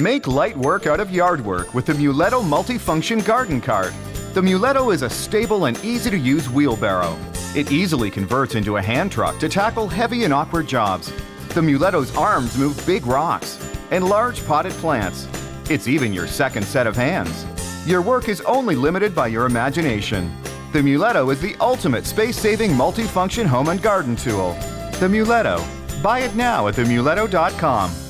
Make light work out of yard work with the Muletto Multifunction Garden Cart. The Muletto is a stable and easy-to-use wheelbarrow. It easily converts into a hand truck to tackle heavy and awkward jobs. The Muletto's arms move big rocks and large potted plants. It's even your second set of hands. Your work is only limited by your imagination. The Muletto is the ultimate space-saving multifunction home and garden tool. The Muletto. Buy it now at TheMuletto.com.